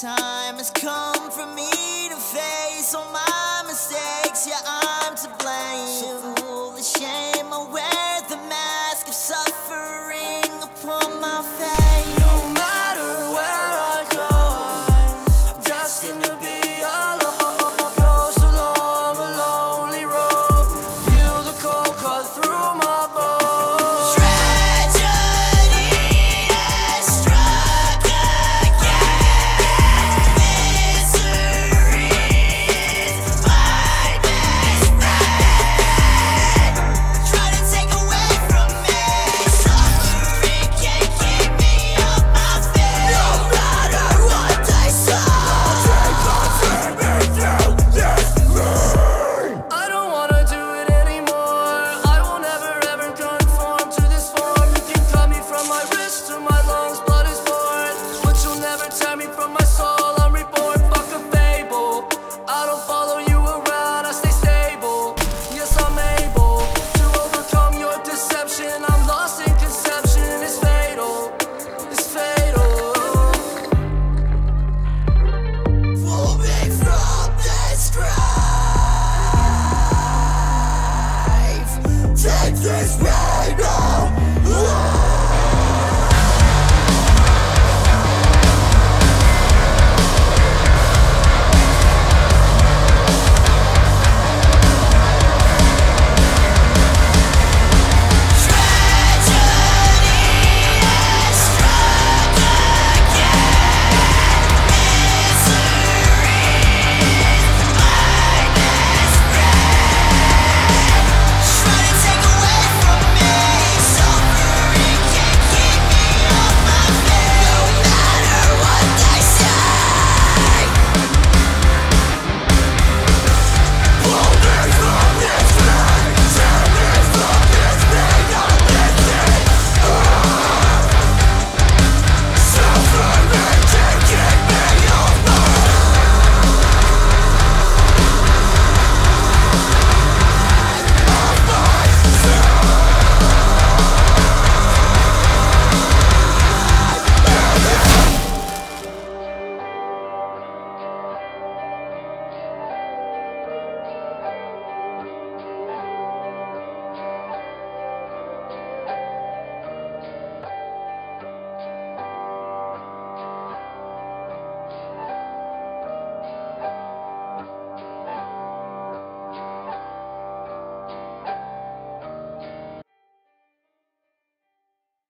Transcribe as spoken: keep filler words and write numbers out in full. time has come for me.